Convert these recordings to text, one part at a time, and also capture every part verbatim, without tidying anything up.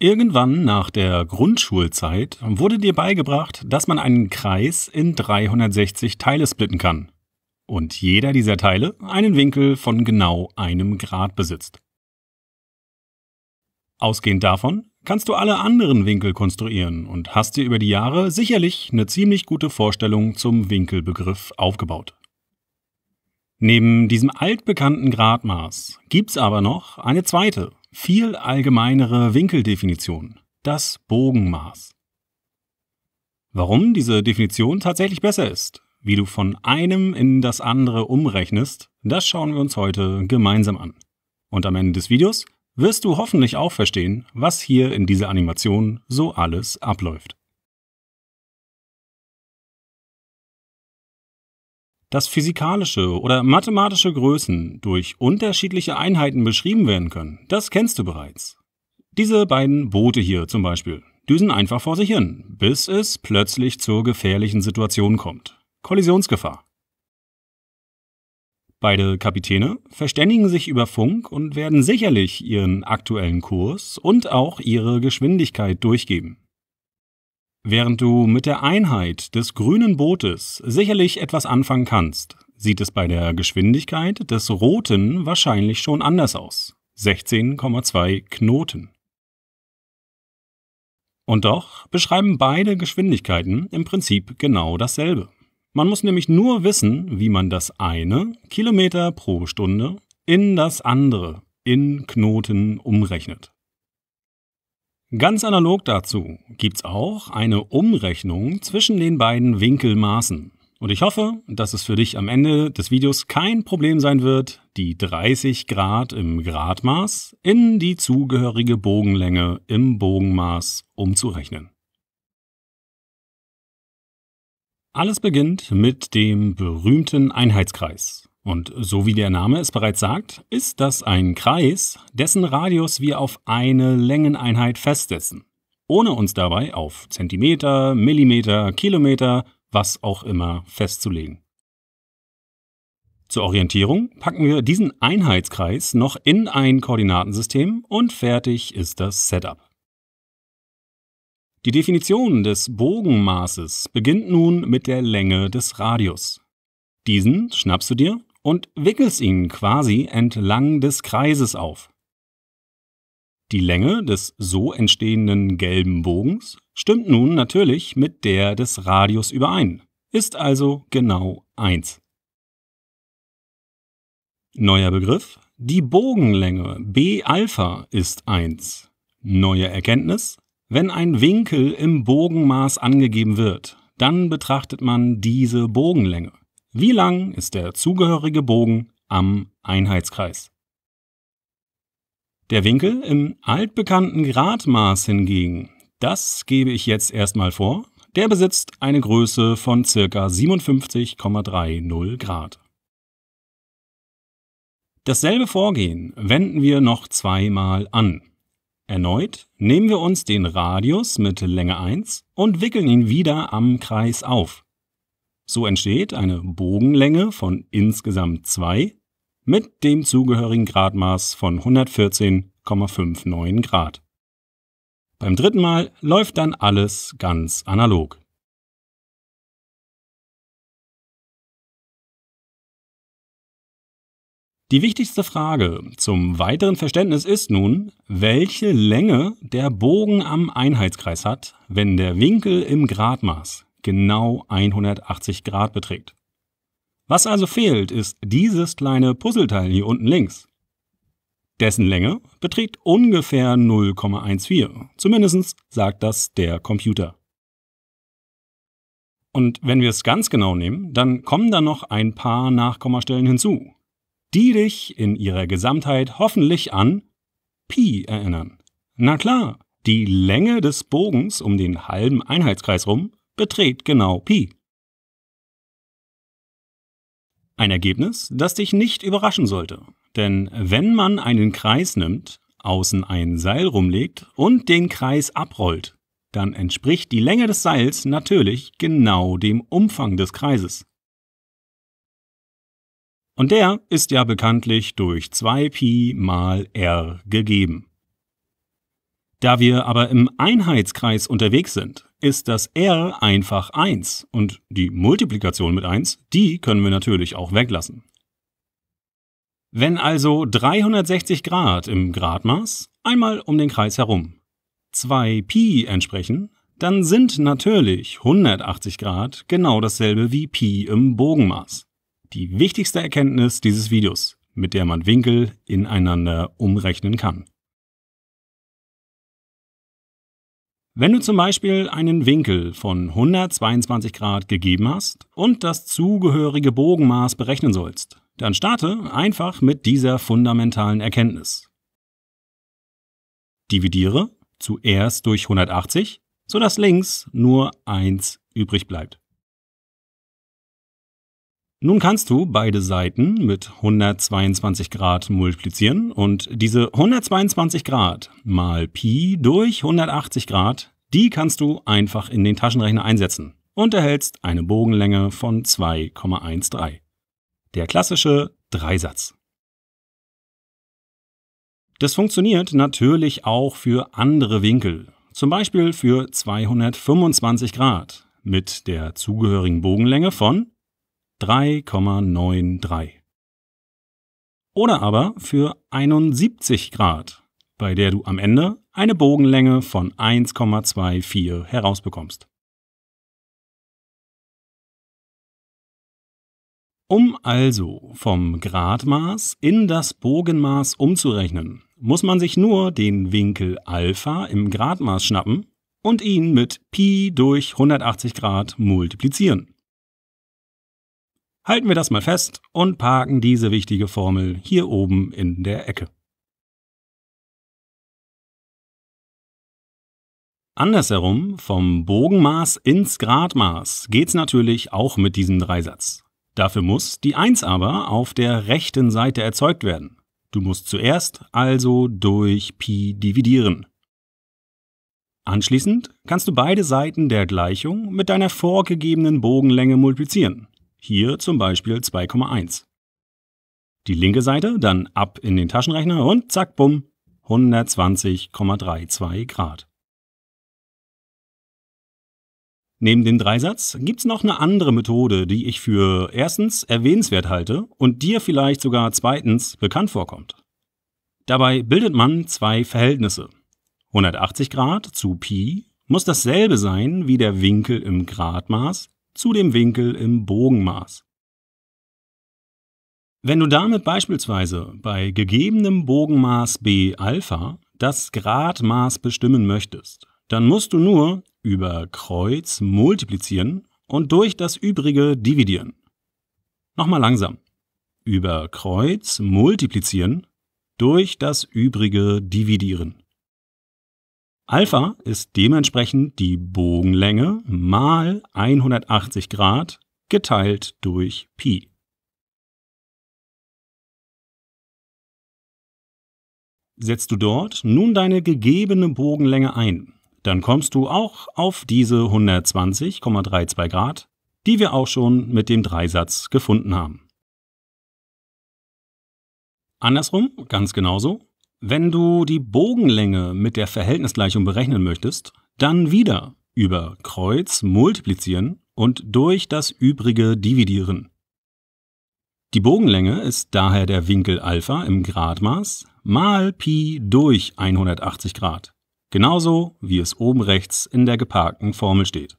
Irgendwann nach der Grundschulzeit wurde dir beigebracht, dass man einen Kreis in dreihundertsechzig Teile splitten kann und jeder dieser Teile einen Winkel von genau einem Grad besitzt. Ausgehend davon kannst du alle anderen Winkel konstruieren und hast dir über die Jahre sicherlich eine ziemlich gute Vorstellung zum Winkelbegriff aufgebaut. Neben diesem altbekannten Gradmaß gibt's aber noch eine zweite, viel allgemeinere Winkeldefinition, das Bogenmaß. Warum diese Definition tatsächlich besser ist, wie du von einem in das andere umrechnest, das schauen wir uns heute gemeinsam an. Und am Ende des Videos wirst du hoffentlich auch verstehen, was hier in dieser Animation so alles abläuft. Dass physikalische oder mathematische Größen durch unterschiedliche Einheiten beschrieben werden können, das kennst du bereits. Diese beiden Boote hier zum Beispiel düsen einfach vor sich hin, bis es plötzlich zur gefährlichen Situation kommt. Kollisionsgefahr. Beide Kapitäne verständigen sich über Funk und werden sicherlich ihren aktuellen Kurs und auch ihre Geschwindigkeit durchgeben. Während du mit der Einheit des grünen Bootes sicherlich etwas anfangen kannst, sieht es bei der Geschwindigkeit des roten wahrscheinlich schon anders aus. sechzehn Komma zwei Knoten. Und doch beschreiben beide Geschwindigkeiten im Prinzip genau dasselbe. Man muss nämlich nur wissen, wie man das eine Kilometer pro Stunde in das andere in Knoten umrechnet. Ganz analog dazu gibt es auch eine Umrechnung zwischen den beiden Winkelmaßen. Und ich hoffe, dass es für dich am Ende des Videos kein Problem sein wird, die dreißig Grad im Gradmaß in die zugehörige Bogenlänge im Bogenmaß umzurechnen. Alles beginnt mit dem berühmten Einheitskreis. Und so wie der Name es bereits sagt, ist das ein Kreis, dessen Radius wir auf eine Längeneinheit festsetzen, ohne uns dabei auf Zentimeter, Millimeter, Kilometer, was auch immer festzulegen. Zur Orientierung packen wir diesen Einheitskreis noch in ein Koordinatensystem und fertig ist das Setup. Die Definition des Bogenmaßes beginnt nun mit der Länge des Radius. Diesen schnappst du dir und wickelst ihn quasi entlang des Kreises auf. Die Länge des so entstehenden gelben Bogens stimmt nun natürlich mit der des Radius überein, ist also genau eins. Neuer Begriff: die Bogenlänge B Alpha ist eins. Neue Erkenntnis: wenn ein Winkel im Bogenmaß angegeben wird, dann betrachtet man diese Bogenlänge. Wie lang ist der zugehörige Bogen am Einheitskreis? Der Winkel im altbekannten Gradmaß hingegen, das gebe ich jetzt erstmal vor, der besitzt eine Größe von ca. siebenundfünfzig Komma dreißig Grad. Dasselbe Vorgehen wenden wir noch zweimal an. Erneut nehmen wir uns den Radius mit Länge eins und wickeln ihn wieder am Kreis auf. So entsteht eine Bogenlänge von insgesamt zwei mit dem zugehörigen Gradmaß von hundertvierzehn Komma neunundfünfzig Grad. Beim dritten Mal läuft dann alles ganz analog. Die wichtigste Frage zum weiteren Verständnis ist nun, welche Länge der Bogen am Einheitskreis hat, wenn der Winkel im Gradmaß genau hundertachtzig Grad beträgt. Was also fehlt, ist dieses kleine Puzzleteil hier unten links. Dessen Länge beträgt ungefähr null Komma vierzehn, zumindest sagt das der Computer. Und wenn wir es ganz genau nehmen, dann kommen da noch ein paar Nachkommastellen hinzu, die dich in ihrer Gesamtheit hoffentlich an Pi erinnern. Na klar, die Länge des Bogens um den halben Einheitskreis rum beträgt genau Pi. Ein Ergebnis, das dich nicht überraschen sollte, denn wenn man einen Kreis nimmt, außen ein Seil rumlegt und den Kreis abrollt, dann entspricht die Länge des Seils natürlich genau dem Umfang des Kreises. Und der ist ja bekanntlich durch zwei Pi mal R gegeben. Da wir aber im Einheitskreis unterwegs sind, ist das R einfach eins und die Multiplikation mit eins, die können wir natürlich auch weglassen. Wenn also dreihundertsechzig Grad im Gradmaß einmal um den Kreis herum zwei Pi entsprechen, dann sind natürlich hundertachtzig Grad genau dasselbe wie Pi im Bogenmaß. Die wichtigste Erkenntnis dieses Videos, mit der man Winkel ineinander umrechnen kann. Wenn du zum Beispiel einen Winkel von hundertzweiundzwanzig Grad gegeben hast und das zugehörige Bogenmaß berechnen sollst, dann starte einfach mit dieser fundamentalen Erkenntnis. Dividiere zuerst durch hundertachtzig, sodass links nur eins übrig bleibt. Nun kannst du beide Seiten mit hundertzweiundzwanzig Grad multiplizieren und diese hundertzweiundzwanzig Grad mal Pi durch hundertachtzig Grad, die kannst du einfach in den Taschenrechner einsetzen und erhältst eine Bogenlänge von zwei Komma eins drei. Der klassische Dreisatz. Das funktioniert natürlich auch für andere Winkel, zum Beispiel für zweihundertfünfundzwanzig Grad mit der zugehörigen Bogenlänge von drei Komma neun drei. Oder aber für einundsiebzig Grad, bei der du am Ende eine Bogenlänge von eins Komma zwei vier herausbekommst. Um also vom Gradmaß in das Bogenmaß umzurechnen, muss man sich nur den Winkel Alpha im Gradmaß schnappen und ihn mit Pi durch hundertachtzig Grad multiplizieren. Halten wir das mal fest und parken diese wichtige Formel hier oben in der Ecke. Andersherum, vom Bogenmaß ins Gradmaß geht's natürlich auch mit diesem Dreisatz. Dafür muss die eins aber auf der rechten Seite erzeugt werden. Du musst zuerst also durch Pi dividieren. Anschließend kannst du beide Seiten der Gleichung mit deiner vorgegebenen Bogenlänge multiplizieren. Hier zum Beispiel zwei Komma eins. Die linke Seite dann ab in den Taschenrechner und zack, bumm, hundertzwanzig Komma zweiunddreißig Grad. Neben dem Dreisatz gibt's noch eine andere Methode, die ich für erstens erwähnenswert halte und dir vielleicht sogar zweitens bekannt vorkommt. Dabei bildet man zwei Verhältnisse. hundertachtzig Grad zu Pi muss dasselbe sein wie der Winkel im Gradmaß zu dem Winkel im Bogenmaß. Wenn du damit beispielsweise bei gegebenem Bogenmaß B Alpha das Gradmaß bestimmen möchtest, dann musst du nur über Kreuz multiplizieren und durch das übrige dividieren. Nochmal langsam. Über Kreuz multiplizieren, durch das übrige dividieren. Alpha ist dementsprechend die Bogenlänge mal hundertachtzig Grad geteilt durch Pi. Setzt du dort nun deine gegebene Bogenlänge ein, dann kommst du auch auf diese hundertzwanzig Komma zweiunddreißig Grad, die wir auch schon mit dem Dreisatz gefunden haben. Andersrum, ganz genauso. Wenn du die Bogenlänge mit der Verhältnisgleichung berechnen möchtest, dann wieder über Kreuz multiplizieren und durch das übrige dividieren. Die Bogenlänge ist daher der Winkel Alpha im Gradmaß mal Pi durch hundertachtzig Grad, genauso wie es oben rechts in der geparkten Formel steht.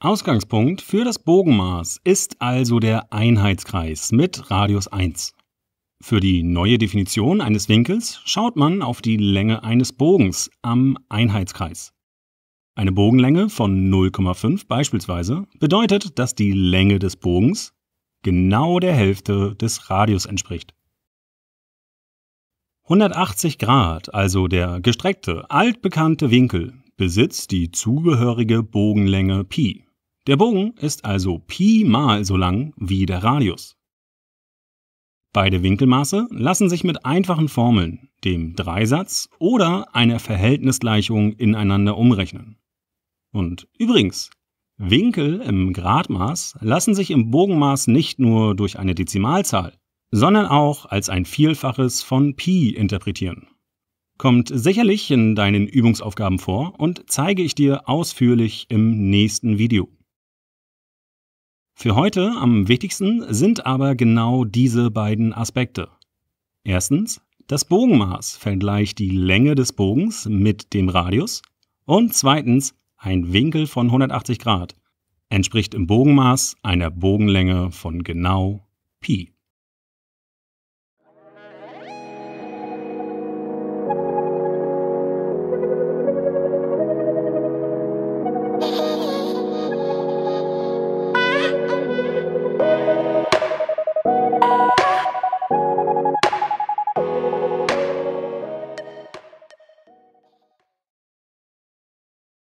Ausgangspunkt für das Bogenmaß ist also der Einheitskreis mit Radius eins. Für die neue Definition eines Winkels schaut man auf die Länge eines Bogens am Einheitskreis. Eine Bogenlänge von null Komma fünf beispielsweise bedeutet, dass die Länge des Bogens genau der Hälfte des Radius entspricht. hundertachtzig Grad, also der gestreckte, altbekannte Winkel, besitzt die zugehörige Bogenlänge Pi. Der Bogen ist also Pi mal so lang wie der Radius. Beide Winkelmaße lassen sich mit einfachen Formeln, dem Dreisatz oder einer Verhältnisgleichung ineinander umrechnen. Und übrigens, Winkel im Gradmaß lassen sich im Bogenmaß nicht nur durch eine Dezimalzahl, sondern auch als ein Vielfaches von Pi interpretieren. Kommt sicherlich in deinen Übungsaufgaben vor und zeige ich dir ausführlich im nächsten Video. Für heute am wichtigsten sind aber genau diese beiden Aspekte. Erstens, das Bogenmaß vergleicht die Länge des Bogens mit dem Radius und zweitens, ein Winkel von hundertachtzig Grad entspricht im Bogenmaß einer Bogenlänge von genau Pi.